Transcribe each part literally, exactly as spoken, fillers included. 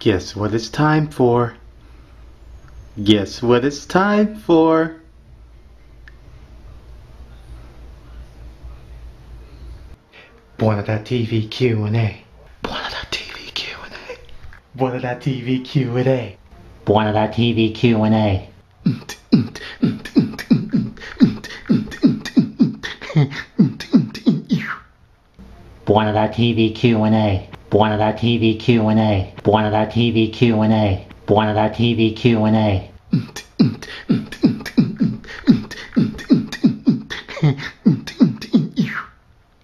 Guess what it's time for? Guess what it's time for? Bwana dot T V Q and A. Bwana dot T V Q and A. Bwana dot T V Q and A. Bwana dot T V Q and A. Bwana dot T V Q and A. Bwana dot T V Q and A. Bwana dot T V Q and A. Bwana dot T V Q and A.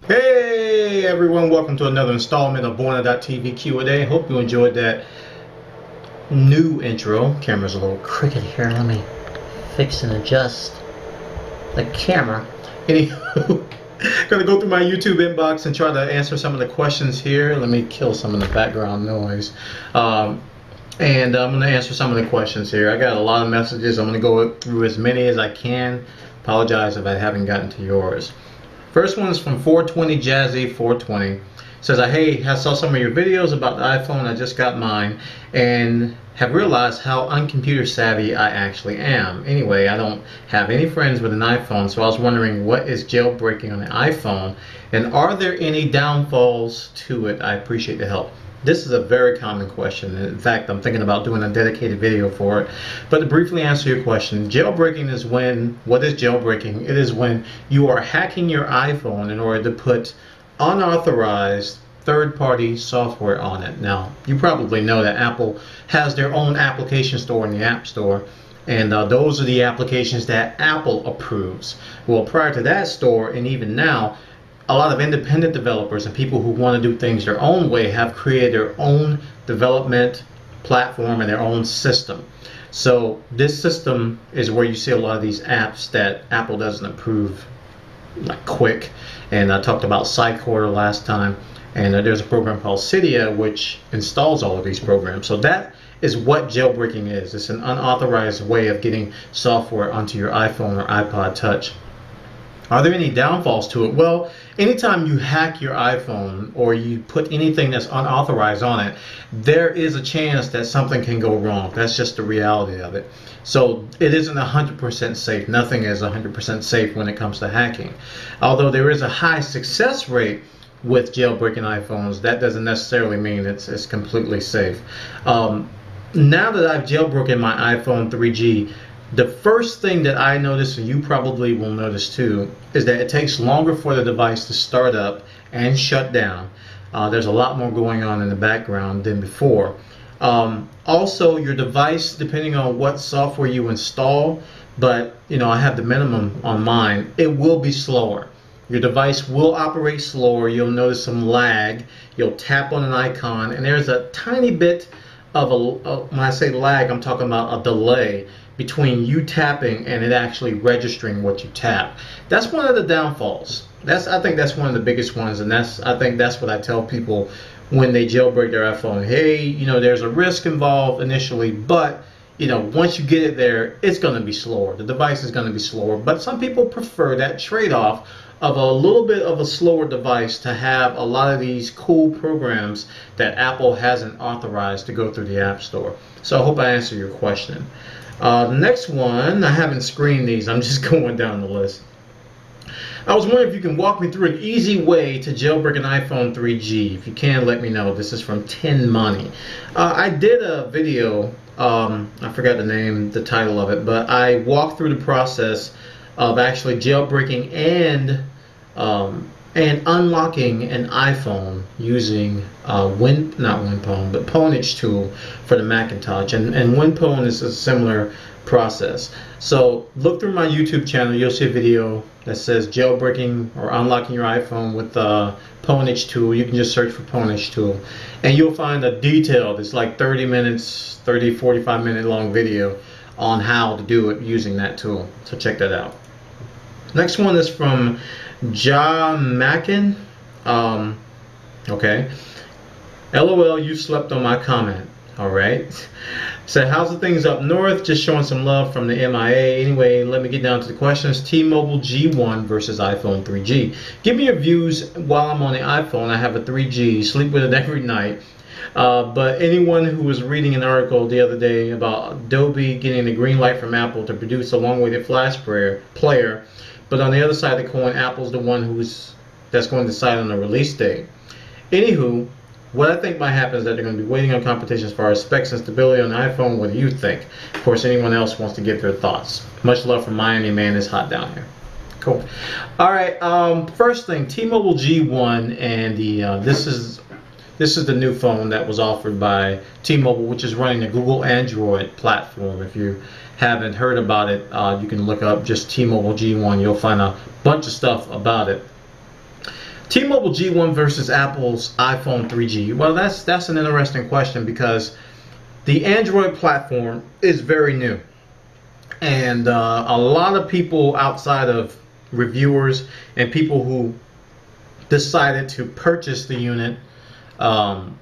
Hey everyone, welcome to another installment of Bwana dot T V Q and A. Hope you enjoyed that new intro. Camera's a little crooked here. Let me fix and adjust the camera. Anywho. Gonna go through my YouTube inbox and try to answer some of the questions here. Let me kill some of the background noise. Um, and I'm gonna answer some of the questions here. I got a lot of messages. I'm gonna go through as many as I can. Apologize if I haven't gotten to yours. First one is from four twenty Jazzy four twenty. Says, hey, I saw some of your videos about the iPhone. I just got mine and have realized how uncomputer savvy I actually am. Anyway, I don't have any friends with an iPhone, so I was wondering what is jailbreaking on the iPhone and are there any downfalls to it? I appreciate the help. This is a very common question. In fact, I'm thinking about doing a dedicated video for it. But to briefly answer your question, jailbreaking is when, what is jailbreaking? It is when you are hacking your iPhone in order to put unauthorized third-party software on it. Now, you probably know that Apple has their own application store in the App Store, and uh, those are the applications that Apple approves. Well, prior to that store, and even now, a lot of independent developers and people who want to do things their own way have created their own development platform and their own system. So this system is where you see a lot of these apps that Apple doesn't approve, like Quick, and I talked about Cycorder last time, and uh, there's a program called Cydia which installs all of these programs. So that is what jailbreaking is. It's an unauthorized way of getting software onto your iPhone or iPod touch. Are there any downfalls to it? Well, anytime you hack your iPhone or you put anything that's unauthorized on it, there is a chance that something can go wrong. That's just the reality of it. So it isn't one hundred percent safe. Nothing is one hundred percent safe when it comes to hacking. Although there is a high success rate with jailbreaking iPhones, that doesn't necessarily mean it's, it's completely safe. Um, now that I've jailbroken my iPhone three G, the first thing that I noticed, and you probably will notice too, is that it takes longer for the device to start up and shut down. Uh, there's a lot more going on in the background than before. Um, also, your device, depending on what software you install, but you know, I have the minimum on mine, it will be slower. Your device will operate slower. You'll notice some lag. You'll tap on an icon, and there's a tiny bit of a, uh, when I say lag, I'm talking about a delay between you tapping and it actually registering what you tap. That's one of the downfalls. That's, I think that's one of the biggest ones, and that's, I think that's what I tell people when they jailbreak their iPhone. Hey, you know, there's a risk involved initially, but you know, once you get it there, it's gonna be slower. The device is gonna be slower, but some people prefer that trade-off of a little bit of a slower device to have a lot of these cool programs that Apple hasn't authorized to go through the App Store. So I hope I answered your question. Uh, the next one, I haven't screened these, I'm just going down the list. I was wondering if you can walk me through an easy way to jailbreak an iPhone three G. If you can, let me know. This is from Ten Money. Uh, I did a video, um, I forgot the name, the title of it, but I walked through the process of actually jailbreaking and um, and unlocking an iPhone using uh, Win, not WinPwn, but Pwnage Tool for the Macintosh, and, and WinPwn is a similar process. So look through my YouTube channel, you'll see a video that says jailbreaking or unlocking your iPhone with uh, Pwnage Tool. You can just search for Pwnage Tool, and you'll find a detailed, it's like thirty minutes, thirty, forty-five minute long video on how to do it using that tool. So check that out. Next one is from John Mackin. Um, okay. L O L, you slept on my comment. All right. So how's the things up north? Just showing some love from the M I A. Anyway, let me get down to the questions. T-Mobile G one versus iPhone three G. Give me your views while I'm on the iPhone. I have a three G. Sleep with it every night. Uh, but anyone who was reading an article the other day about Adobe getting the green light from Apple to produce a long-awaited Flash player, but on the other side of the coin, Apple's the one who's that's going to decide on the release date. Anywho, what I think might happen is that they're going to be waiting on competition as far as specs and stability on the iPhone. What do you think? Of course, anyone else wants to give their thoughts. Much love from Miami, man. It's hot down here. Cool. All right. Um, first thing, T-Mobile G one, and the uh, this is this is the new phone that was offered by T-Mobile, which is running the Google Android platform. If you haven't heard about it, uh, you can look up just T-Mobile G one. You'll find a bunch of stuff about it. T-Mobile G one versus Apple's iPhone three G. Well, that's that's an interesting question, because the Android platform is very new, and uh, a lot of people outside of reviewers and people who decided to purchase the unit um,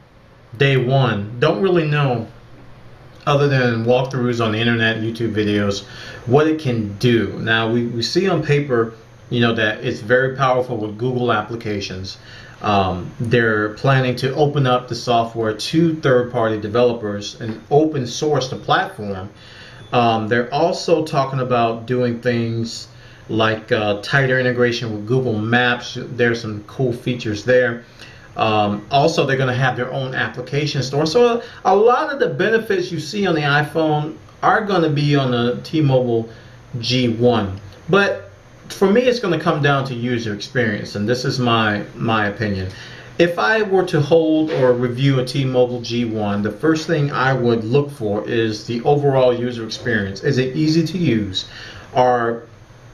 day one don't really know, other than walkthroughs on the internet, YouTube videos, what it can do. Now, we, we see on paper, you know, that it's very powerful with Google applications. Um, they're planning to open up the software to third-party developers and open source the platform. Um, they're also talking about doing things like uh, tighter integration with Google Maps. There's some cool features there. Um, also, they're going to have their own application store. So a lot of the benefits you see on the iPhone are going to be on the T-Mobile G one. But for me, it's going to come down to user experience, and this is my my opinion. If I were to hold or review a T-Mobile G one, the first thing I would look for is the overall user experience. Is it easy to use? Are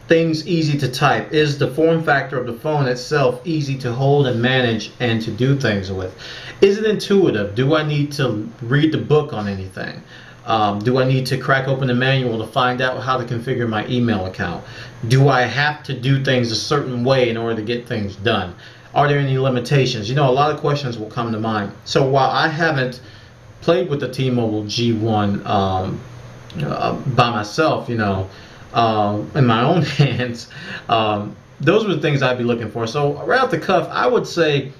things easy to type? Is the form factor of the phone itself easy to hold and manage and to do things with? Is it intuitive? Do I need to read the book on anything? Um, do I need to crack open the manual to find out how to configure my email account? Do I have to do things a certain way in order to get things done? Are there any limitations? You know, a lot of questions will come to mind. So while I haven't played with the T-Mobile G one um, uh, by myself, you know, uh, in my own hands, um, those were the things I'd be looking for. So right off the cuff, I would say,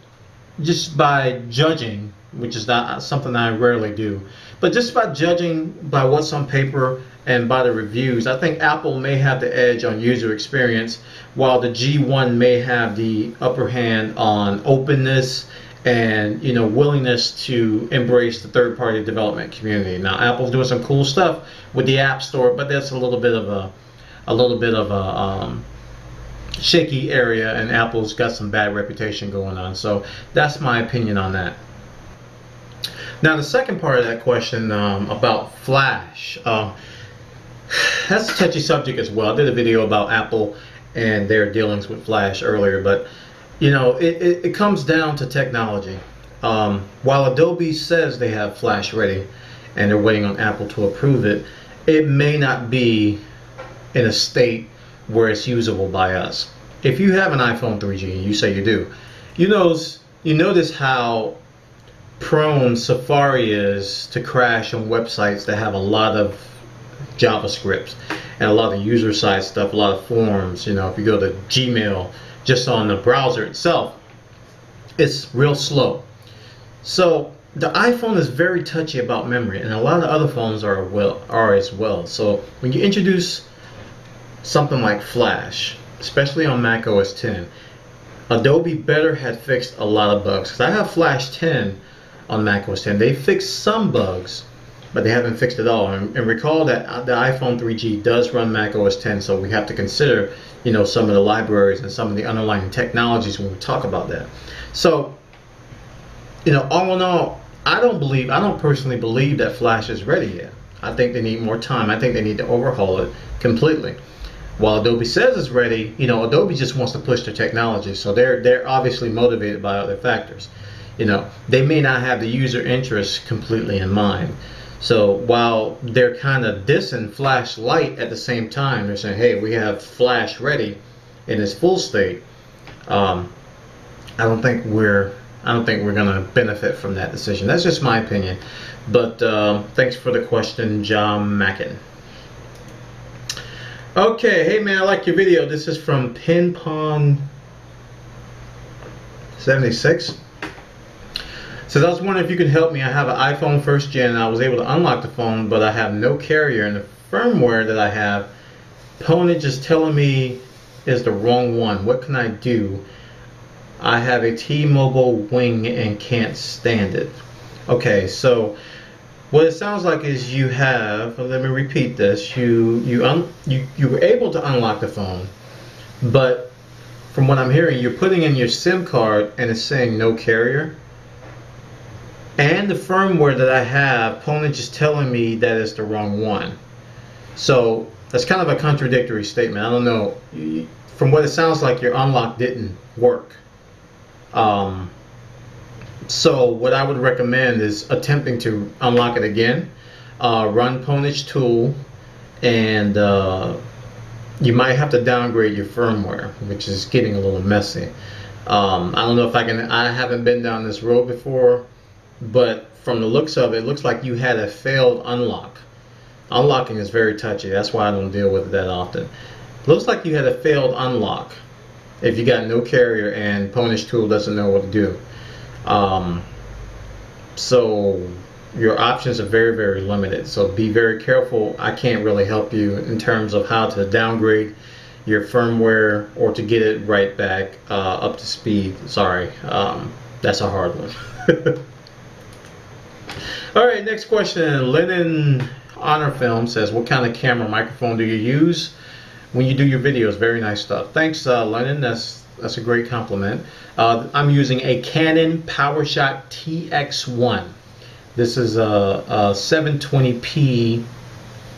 just by judging, which is not something I rarely do, but just by judging by what's on paper and by the reviews, I think Apple may have the edge on user experience, while the G one may have the upper hand on openness and, you know, willingness to embrace the third-party development community. Now, Apple's doing some cool stuff with the App Store, but that's a little bit of a, a little bit of a um, shaky area, and Apple's got some bad reputation going on. So that's my opinion on that. Now, the second part of that question um, about Flash, uh, that's a touchy subject as well. I did a video about Apple and their dealings with Flash earlier, but, you know, it, it, it comes down to technology. Um, while Adobe says they have Flash ready and they're waiting on Apple to approve it, it may not be in a state where it's usable by us. If you have an iPhone three G, and you say you do, you knows, you notice how prone Safari is to crash on websites that have a lot of JavaScript and a lot of user side stuff, a lot of forms. You know, if you go to Gmail, just on the browser itself, it's real slow. So the iPhone is very touchy about memory, and a lot of other phones are well are as well. So when you introduce something like Flash, especially on Mac O S ten, Adobe better had fixed a lot of bugs, because I have Flash ten on Mac O S ten. They fixed some bugs, but they haven't fixed it all. And, and recall that the iPhone three G does run Mac O S ten, so we have to consider, you know, some of the libraries and some of the underlying technologies when we talk about that. So, you know, all in all, I don't believe, I don't personally believe that Flash is ready yet. I think they need more time. I think they need to overhaul it completely. While Adobe says it's ready, you know, Adobe just wants to push their technology, so they're they're obviously motivated by other factors. You know, they may not have the user interest completely in mind. So while they're kind of dissing Flash Lite, at the same time they're saying, hey, we have Flash ready in its full state. Um, I don't think we're I don't think we're gonna benefit from that decision. That's just my opinion. But um, thanks for the question, John Mackin. Okay, hey man, I like your video. This is from Pwnage seventy-six. Says, I was wondering if you could help me. I have an iPhone first gen and I was able to unlock the phone, but I have no carrier, and the firmware that I have, Pwnage is telling me is the wrong one. What can I do? I have a T-Mobile Wing and can't stand it. Okay, so what it sounds like is you have, let me repeat this, you you un, you you were able to unlock the phone, but from what I'm hearing, you're putting in your SIM card and it's saying no carrier. And the firmware that I have, Pwnage is telling me that it's the wrong one. So that's kind of a contradictory statement. I don't know. From what it sounds like, your unlock didn't work. Um, so what I would recommend is attempting to unlock it again. Uh, run Pwnage Tool, and uh, you might have to downgrade your firmware, which is getting a little messy. Um, I don't know if I can. I haven't been down this road before, but from the looks of it, it looks like you had a failed unlock. Unlocking is very touchy. That's why I don't deal with it that often. Looks like you had a failed unlock if you got no carrier and Pwnage Tool doesn't know what to do. Um, so your options are very, very limited. So be very careful. I can't really help you in terms of how to downgrade your firmware or to get it right back uh, up to speed. Sorry, um, that's a hard one. All right, next question. Lennon Honor Film says, what kind of camera microphone do you use when you do your videos? Very nice stuff. Thanks, uh, Lennon. That's that's a great compliment. Uh, I'm using a Canon PowerShot T X one. This is a, a seven twenty p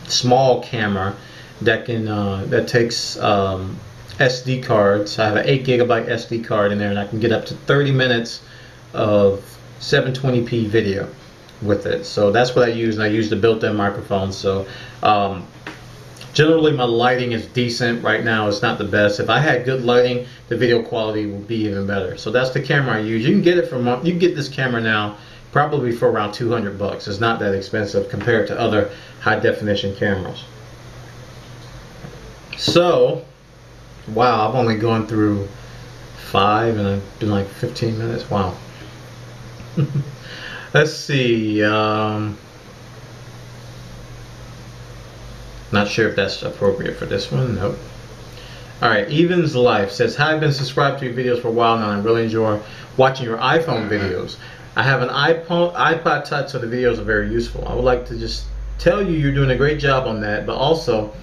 small camera that can uh, that takes um, S D cards. I have an eight gigabyte S D card in there, and I can get up to thirty minutes of seven twenty p video with it. So that's what I use, and I use the built-in microphone. So um, generally my lighting is decent. Right now it's not the best. If I had good lighting, the video quality would be even better. So that's the camera I use. You can get it from, you can get this camera now probably for around two hundred bucks. It's not that expensive compared to other high definition cameras. So wow, I've only gone through five and I've been like fifteen minutes. Wow. Let's see, um, not sure if that's appropriate for this one, nope. Alright, Even's Life says, hi, I've been subscribed to your videos for a while now, and I really enjoy watching your iPhone videos. I have an iPod, iPod touch, so the videos are very useful. I would like to just tell you you're doing a great job on that, but also,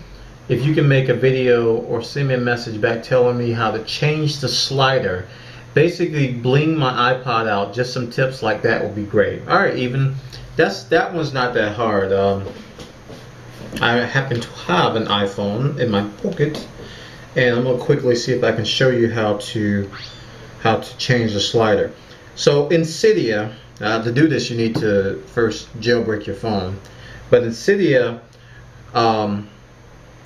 if you can make a video or send me a message back telling me how to change the slider, basically bling my iPod out, just some tips like that would be great. Alright, Even, that's that one's not that hard. um, I happen to have an iPhone in my pocket, and I'm gonna quickly see if I can show you how to how to change the slider. So in Cydia, uh, to do this you need to first jailbreak your phone, but in Cydia, um,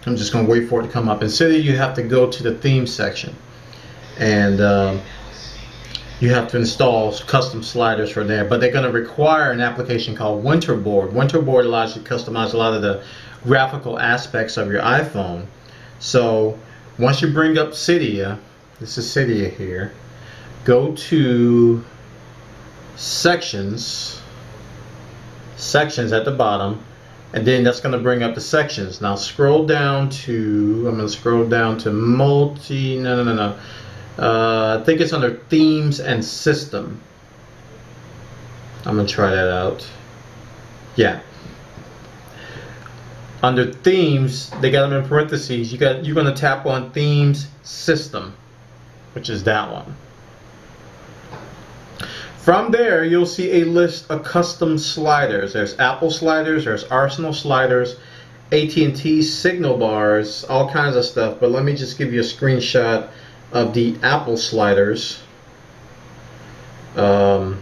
I'm just gonna wait for it to come up. In Cydia you have to go to the theme section, and um, you have to install custom sliders for there, but they're going to require an application called Winterboard. Winterboard allows you to customize a lot of the graphical aspects of your iPhone. So once you bring up Cydia, this is Cydia here, go to sections, sections at the bottom, and then that's going to bring up the sections. Now scroll down to, I'm going to scroll down to multi, no, no, no, no. Uh, I think it's under themes and system. I'm gonna try that out. Yeah, under themes, they got them in parentheses. You got you're gonna tap on themes system, which is that one. From there, you'll see a list of custom sliders. There's Apple sliders. There's Arsenal sliders. A T and T signal bars. All kinds of stuff. But let me just give you a screenshot of the Apple sliders. um,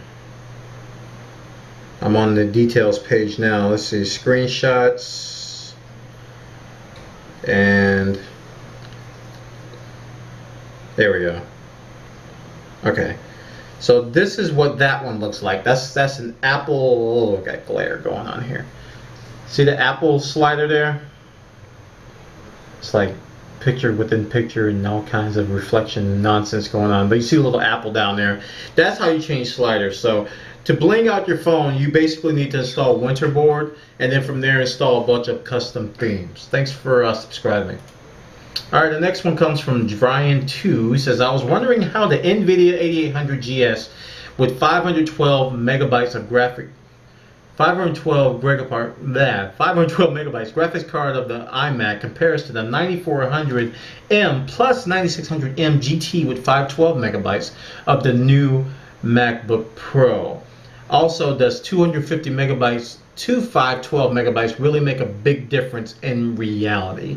I'm on the details page now. Let's see, screenshots, and there we go. Okay, so this is what that one looks like. That's that's an Apple. Oh, I got glare going on here. See the Apple slider there? It's like picture within picture and all kinds of reflection nonsense going on. But you see a little apple down there. That's how you change sliders. So to bling out your phone, you basically need to install Winterboard, and then from there install a bunch of custom themes. Thanks for uh, subscribing. Alright, the next one comes from Brian two. He says, I was wondering how the NVIDIA eighty-eight hundred G S with five hundred twelve megabytes of graphic five hundred twelve megabytes graphics card of the iMac compares to the ninety-four hundred M plus ninety-six hundred M G T with five hundred twelve megabytes of the new MacBook Pro. Also, does two hundred fifty megabytes to five hundred twelve megabytes really make a big difference in reality?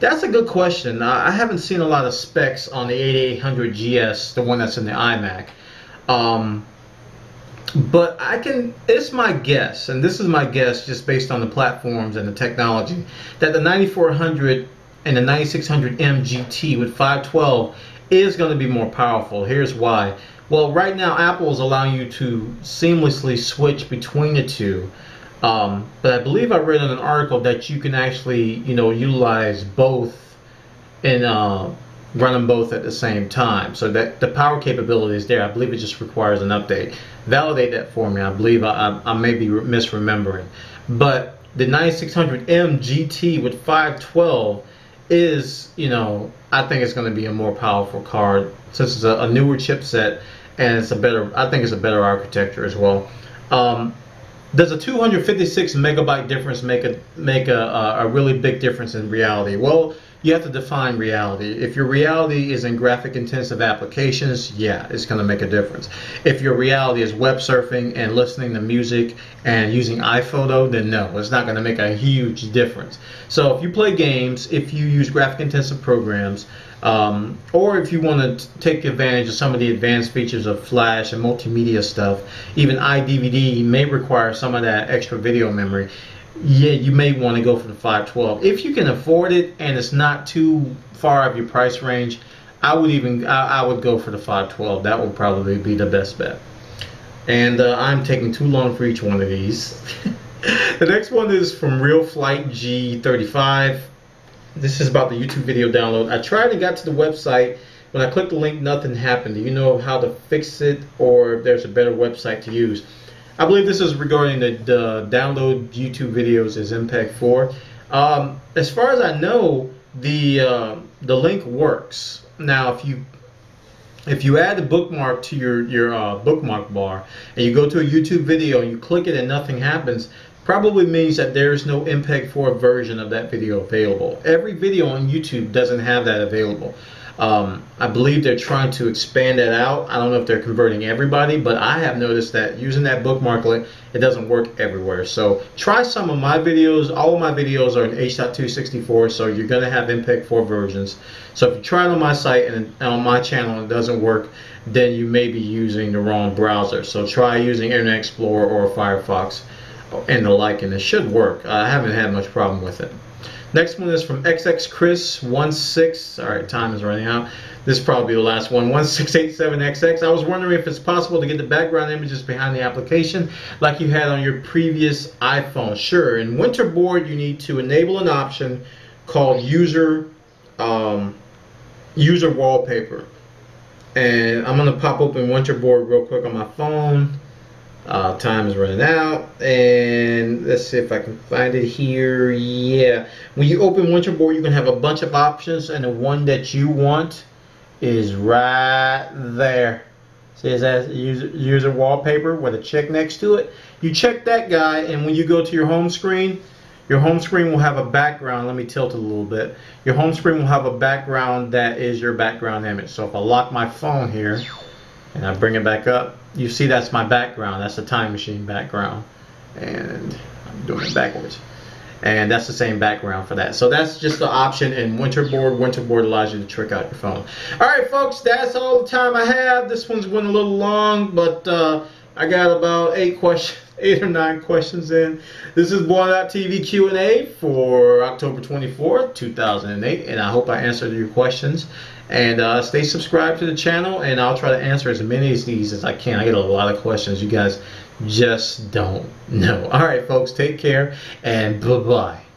That's a good question. I haven't seen a lot of specs on the eighty-eight hundred G S, the one that's in the iMac. Um, But I can, it's my guess, and this is my guess just based on the platforms and the technology, that the ninety-four hundred and the ninety-six hundred M G T with five twelve is going to be more powerful. Here's why. Well, right now Apple is allowing you to seamlessly switch between the two. Um, but I believe I read in an article that you can actually, you know, utilize both in uh, run them both at the same time, so that the power capability is there. I believe it just requires an update. Validate that for me. I believe I, I, I may be misremembering, but the ninety-six hundred M G T with five twelve is, you know, I think it's going to be a more powerful card since it's a, a newer chipset, and it's a better, I think it's a better architecture as well. Um, does a two hundred fifty-six megabyte difference make a make a, a, a really big difference in reality? Well, you have to define reality. If your reality is in graphic intensive applications, yeah, it's going to make a difference. If your reality is web surfing and listening to music and using iPhoto, then no, it's not going to make a huge difference. So if you play games, if you use graphic intensive programs, um, or if you want to take advantage of some of the advanced features of Flash and multimedia stuff, even iDVD may require some of that extra video memory. Yeah, you may want to go for the five twelve if you can afford it, and it's not too far out of your price range. I would even I, I would go for the five twelve. That would probably be the best bet. And uh, I'm taking too long for each one of these. The next one is from Real Flight G thirty-five. This is about the YouTube video download. I tried and got to the website. When I clicked the link, nothing happened. Do you know how to fix it, or if there's a better website to use? I believe this is regarding the, the download YouTube videos as M P E G four. Um, as far as I know, the uh, the link works. Now, if you if you add a bookmark to your your uh, bookmark bar and you go to a YouTube video and you click it and nothing happens, probably means that there is no M P E G four version of that video available. Every video on YouTube doesn't have that available. Um, I believe they're trying to expand that out. I don't know if they're converting everybody, but I have noticed that using that bookmark link, it doesn't work everywhere. So try some of my videos. All of my videos are in H dot two sixty-four, so you're going to have M P E G four versions. So if you try it on my site and on my channel and it doesn't work, then you may be using the wrong browser. So try using Internet Explorer or Firefox and the like, and it should work. I haven't had much problem with it. Next one is from X X Chris one six. All right, time is running out. This is probably the last one. one six eight seven X X. I was wondering if it's possible to get the background images behind the application like you had on your previous iPhone. Sure. In Winterboard, you need to enable an option called user um, user wallpaper. And I'm going to pop open Winterboard real quick on my phone. Uh, time is running out, and let's see if I can find it here. Yeah, when you open Winterboard, you can have a bunch of options, and the one that you want is right there. See, it says user, user wallpaper with a check next to it. You check that guy, and when you go to your home screen, your home screen will have a background. Let me tilt it a little bit. Your home screen will have a background that is your background image. So if I lock my phone here and I bring it back up, you see that's my background. That's the Time Machine background, and I'm doing it backwards, and that's the same background for that. So that's just the option in Winterboard. Winterboard allows you to trick out your phone. All right, folks, that's all the time I have. This one's went a little long, but uh, I got about eight questions, eight or nine questions in. This is Bwana dot T V Q and A for October twenty-fourth, two thousand eight, and I hope I answered your questions. And uh, stay subscribed to the channel, and I'll try to answer as many of these as I can. I get a lot of questions. You guys just don't know. All right, folks, take care, and bye-bye.